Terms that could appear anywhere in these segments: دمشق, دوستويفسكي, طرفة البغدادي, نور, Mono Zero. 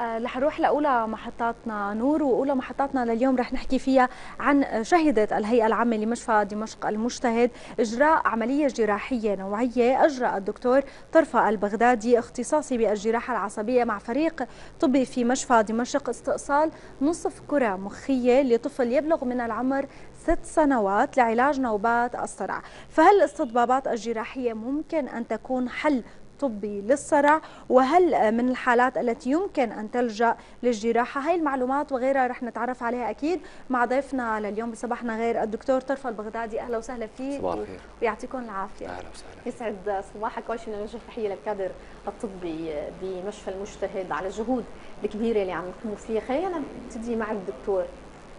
رح نروح لأولى محطاتنا نور، وأولى محطاتنا لليوم رح نحكي فيها عن شهدت الهيئة العامة لمشفى دمشق المجتهد إجراء عملية جراحية نوعية أجرى الدكتور طرفة البغدادي اختصاصي بالجراحة العصبية مع فريق طبي في مشفى دمشق استئصال نصف كرة مخية لطفل يبلغ من العمر 6 سنوات لعلاج نوبات الصرع. فهل الاستطبابات الجراحية ممكن أن تكون حل طبي للصرع؟ وهل من الحالات التي يمكن أن تلجأ للجراحة؟ هاي المعلومات وغيرها رح نتعرف عليها أكيد مع ضيفنا لليوم بصباحنا غير الدكتور طرفة البغدادي. أهلا وسهلا فيك، صباح الخير ويعطيكم العافية. أهلا وسهلا، يسعد صباحك. أول شيء بدنا نوجه تحية للكادر الطبي بمشفى المجتهد على الجهود الكبيرة اللي عم يقوموا فيها. خلينا نبتدي مع الدكتور،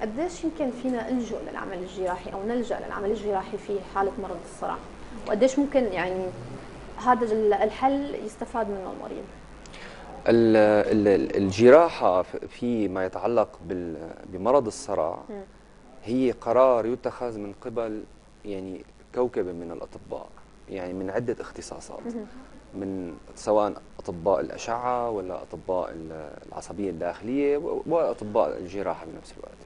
قديش يمكن فينا نلجأ للعمل الجراحي أو نلجأ للعمل الجراحي في حالة مرض الصرع، وقديش ممكن يعني هذا الحل يستفاد منه المريض؟ الجراحة فيما يتعلق بمرض الصرع هي قرار يتخذ من قبل يعني كوكبة من الأطباء، يعني من عدة اختصاصات، من سواء أطباء الأشعة ولا أطباء العصبية الداخلية وأطباء الجراحة بنفس الوقت.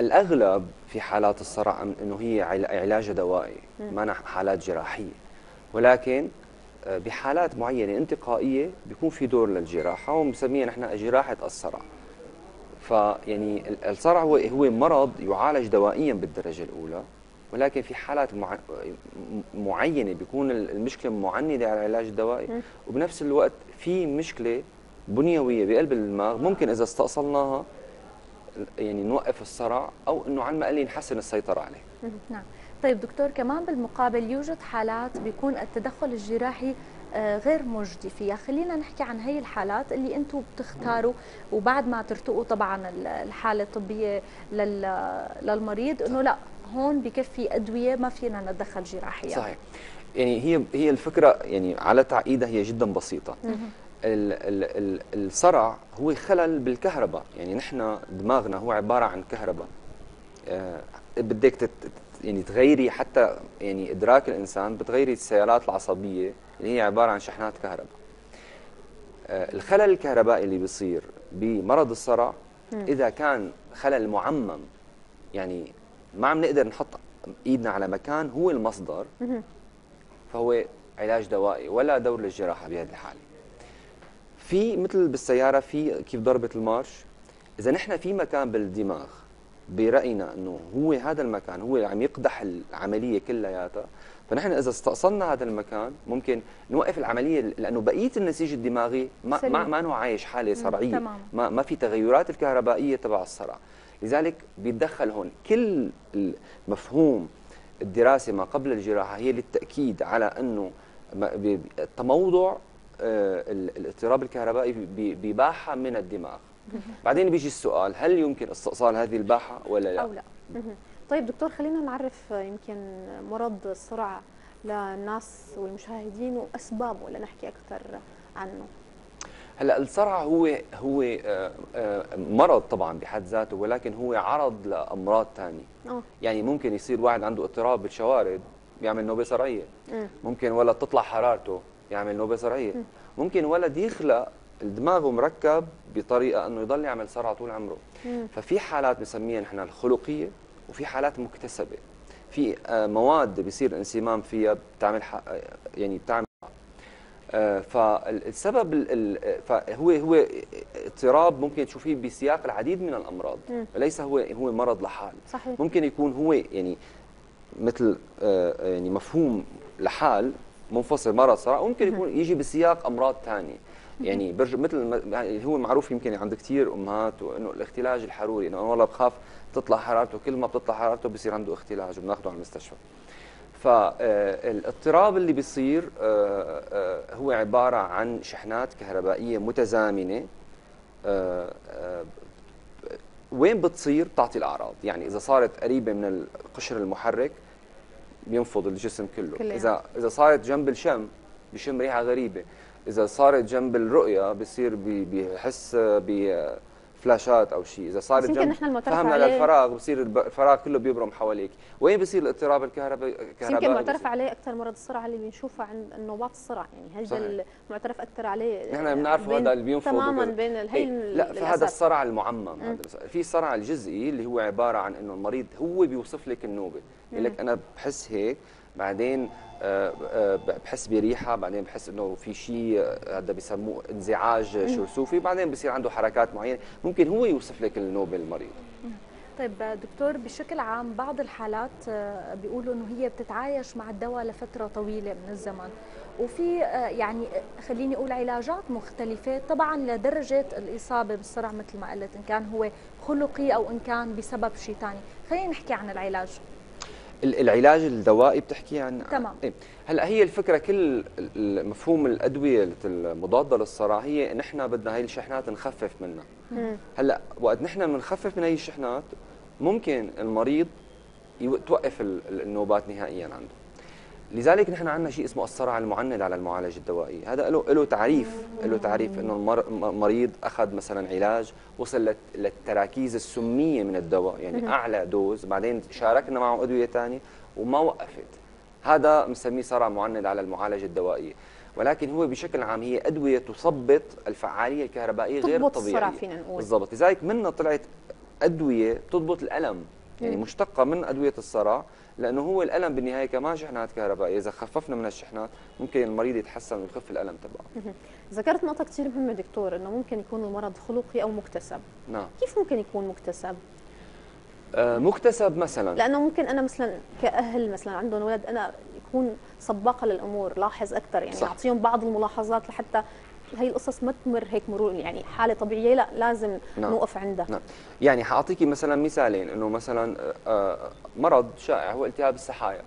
الأغلب في حالات الصرع أنه هي علاج دوائي، ما حالات جراحية، ولكن بحالات معينه انتقائيه بيكون في دور للجراحه، وبنسميها نحن جراحه الصرع. فيعني الصرع هو مرض يعالج دوائيا بالدرجه الاولى، ولكن في حالات معينه بيكون المشكله معنده على العلاج الدوائي، وبنفس الوقت في مشكله بنيويه بقلب الدماغ ممكن اذا استأصلناها يعني نوقف الصرع او انه على الاقل نحسن السيطره عليه. نعم. طيب دكتور، كمان بالمقابل يوجد حالات بيكون التدخل الجراحي غير مجدي فيها، خلينا نحكي عن هي الحالات اللي انتم بتختاروا وبعد ما ترتقوا طبعا الحالة الطبية للمريض انه لا هون بكفي ادوية ما فينا نتدخل جراحيا. صحيح. يعني هي الفكرة يعني على تعقيدها هي جدا بسيطة. الصرع هو خلل بالكهرباء، يعني نحن دماغنا هو عبارة عن كهرباء، بدك يعني تغيري حتى يعني ادراك الانسان، بتغيري السيارات العصبيه اللي هي عباره عن شحنات كهرباء. الخلل الكهربائي اللي بيصير بمرض الصرع اذا كان خلل معمم، يعني ما عم نقدر نحط ايدنا على مكان هو المصدر، فهو علاج دوائي ولا دور للجراحه بهذه الحاله. في مثل بالسياره، في كيف ضربه المارش، اذا نحن في مكان بالدماغ برأينا انه هو هذا المكان هو اللي عم يقدح العمليه كلياتها، فنحن اذا استأصلنا هذا المكان ممكن نوقف العمليه، لانه بقيه النسيج الدماغي ما انه عايش حاله صرعيه، ما في تغيرات الكهربائيه تبع الصرع، لذلك بيتدخل هون. كل مفهوم الدراسه ما قبل الجراحه هي للتاكيد على انه تموضع الاضطراب الكهربائي بباحه من الدماغ. بعدين بيجي السؤال، هل يمكن استئصال هذه الباحة ولا لا؟ أو لا. طيب دكتور، خلينا نعرف يمكن مرض الصرع للناس والمشاهدين وأسبابه لنحكي أكثر عنه. هلا الصرع هو مرض طبعا بحد ذاته، ولكن هو عرض لأمراض ثانية. يعني ممكن يصير واحد عنده اضطراب بالشوارد يعمل نوبة صرعية، ممكن ولد تطلع حرارته يعمل نوبة صرعية، ممكن ولد يخلق الدماغ مركب بطريقه انه يضل يعمل صرع طول عمره. ففي حالات بنسميها نحن الخلقيه، وفي حالات مكتسبه، في مواد بيصير انسمام فيها بتعمل يعني بتعمل. فالسبب هو اضطراب ممكن تشوفيه بسياق العديد من الامراض، ليس هو مرض لحال. صحيح. ممكن يكون هو يعني مثل يعني مفهوم لحال منفصل مرض صرع، وممكن يكون يجي بسياق امراض ثانيه. يعني مثل يعني هو معروف يمكن عند كثير امهات، وانه الاختلاج الحروري، انه والله بخاف تطلع حرارته، كل ما بتطلع حرارته بصير عنده اختلاج وبناخده على المستشفى. فالاضطراب اللي بيصير هو عباره عن شحنات كهربائيه متزامنه. وين بتصير؟ بتعطي الاعراض، يعني اذا صارت قريبه من القشر المحرك بينفض الجسم كله، اذا صارت جنب الشم بشم ريحه غريبه، إذا صارت جنب الرؤية بصير بحس فلاشات او شيء، اذا صار الجنب فهمنا على الفراغ بصير الفراغ كله بيبرم حواليك. وين بصير الاضطراب الكهربائي؟ يمكن معترف عليه اكثر مرض الصرع اللي بنشوفه عند النوبات الصرع، يعني هذا المعترف اكثر عليه، نحن بنعرفه هذا اللي بينفض تماما بين هي لا، فهذا الصرع المعمم. هذا في صرع الجزئي اللي هو عباره عن انه المريض هو بيوصف لك النوبه، بيقول لك انا بحس هيك، بعدين بحس بريحه، بعدين بحس انه في شيء هذا بسموه انزعاج شرسوفي، بعدين بصير عنده حركات معينه، ممكن هو يوصف لك النوبه المريض. طيب دكتور، بشكل عام بعض الحالات بيقولوا انه هي بتتعايش مع الدواء لفتره طويله من الزمن، وفي يعني خليني اقول علاجات مختلفه طبعا لدرجه الاصابه بالصرع مثل ما قلت، ان كان هو خلقي او ان كان بسبب شيء ثاني. خلينا نحكي عن العلاج. العلاج الدوائي بتحكي عن؟ تمام. إيه. هلا هي الفكره كل مفهوم الادويه المضاده للصرع هي نحن بدنا هي الشحنات نخفف منها. هلا وقت نحن بنخفف من هي الشحنات ممكن المريض توقف النوبات نهائيا عنده. لذلك نحن عندنا شيء اسمه الصرع المعند على المعالج الدوائي، هذا له تعريف، له تعريف انه المريض اخذ مثلا علاج وصل للتراكيز السميه من الدواء، يعني اعلى دوز، بعدين شاركنا معه ادويه ثانيه وما وقفت، هذا بنسميه صرع معند على المعالج الدوائي. ولكن هو بشكل عام هي ادويه تثبط الفعاليه الكهربائيه غير الطبيعيه بالضبط. لذلك منها طلعت ادويه بتضبط الالم، يعني مشتقه من ادويه الصرع، لانه هو الالم بالنهايه كمان شحنات كهربائيه، اذا خففنا من الشحنات ممكن المريض يتحسن ويخف الالم تبعه. ذكرت نقطه كثير مهمه دكتور، انه ممكن يكون المرض خلقي او مكتسب. نعم. كيف ممكن يكون مكتسب؟ مكتسب مثلا لانه ممكن انا مثلا كاهل مثلا عندهم ولد انا يكون سباقه للامور، لاحظ اكثر، يعني اعطيهم بعض الملاحظات لحتى هي القصص ما تمر هيك مرور، يعني حاله طبيعيه لا لازم نوقف عندها. نعم. يعني حاعطيكي مثلا مثالين، انه مثلا مرض شائع هو التهاب السحايا،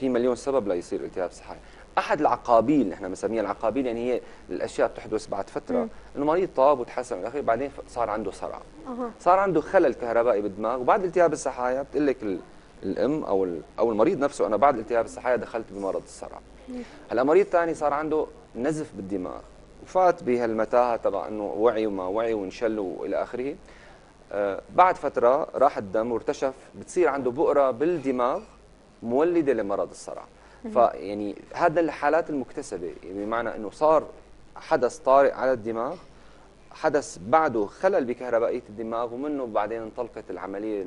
في مليون سبب ليصير التهاب السحايا. احد العقابيل، نحن بنسميها العقابيل، يعني هي الاشياء بتحدث بعد فتره، انه مريض طاب وتحسن والى اخره، بعدين صار عنده صرع، صار عنده خلل كهربائي بالدماغ. وبعد التهاب السحايا بتقول لك الام او المريض نفسه، انا بعد التهاب السحايا دخلت بمرض الصرع. هلا مريض ثاني صار عنده نزف بالدماغ، فات بهالمتاهه تبع انه وعي وما وعي وانشل والى اخره. بعد فتره راح الدم وارتشف، بتصير عنده بؤره بالدماغ مولده لمرض الصرع. فيعني هذا الحالات المكتسبه، بمعنى انه صار حدث طارئ على الدماغ، حدث بعده خلل بكهربائيه الدماغ، ومنه بعدين انطلقت العمليه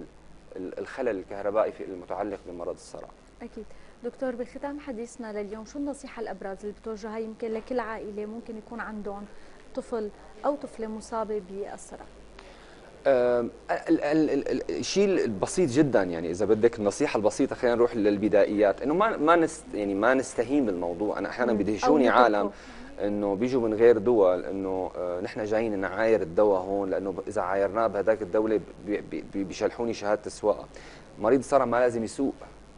الخلل الكهربائي المتعلق بمرض الصرع. اكيد. دكتور، بختام حديثنا لليوم شو النصيحة الأبرز اللي بتوجهها يمكن لكل عائلة ممكن يكون عندهم طفل أو طفلة مصابة بالصرع؟ الشيء البسيط جدا، يعني إذا بدك النصيحة البسيطة خلينا نروح للبدائيات، إنه ما نستهين بالموضوع. أنا أحيانا بيدهشوني عالم إنه بيجوا من غير دول، إنه نحن جايين نعاير الدواء هون، لأنه إذا عايرناه بهداك الدولة بيشلحوني شهادة السواقة. مريض الصرع ما لازم يسوق،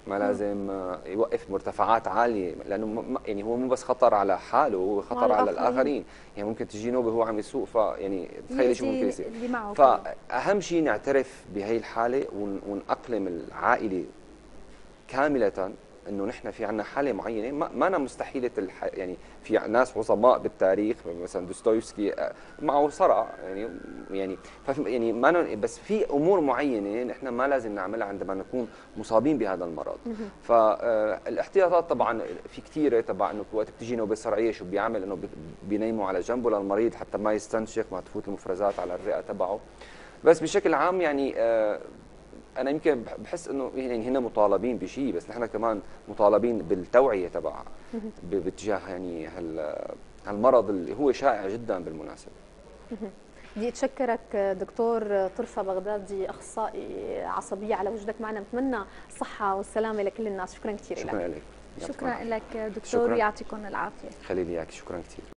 ما لازم يوقف مرتفعات عاليه، لانه يعني هو مو بس خطر على حاله، هو خطر على الاخرين، يعني ممكن تجي نوبه هو عم يسوق، فيعني تخيل شو ممكن يصير. فاهم شيء نعترف بهي الحاله ونأقلم العائله كامله، انه نحن في عندنا حاله معينه ما أنا مستحيله يعني في ناس عظماء بالتاريخ مثلا دوستويفسكي معه صرع، يعني ما بس في امور معينه نحن ما لازم نعملها عندما نكون مصابين بهذا المرض. فالاحتياطات طبعا في كثيره، طبعا انه وقت بتجي نوبه صرعيه شو بيعمل، انه بينيموا على جنبه للمريض حتى ما يستنشق، ما تفوت المفرزات على الرئه تبعه. بس بشكل عام يعني أنا يمكن بحس إنه يعني هنا مطالبين بشيء، بس نحن كمان مطالبين بالتوعية تبعها باتجاه يعني هالمرض اللي هو شائع جدا بالمناسبة. بدي أتشكرك دكتور طرفة بغدادي، أخصائي عصبية، على وجودك معنا، بتمنى الصحة والسلامة لكل الناس. شكرا كثير لك. شكرا لك دكتور، يعطيكم العافية. خليلي إياك، شكرا كثير.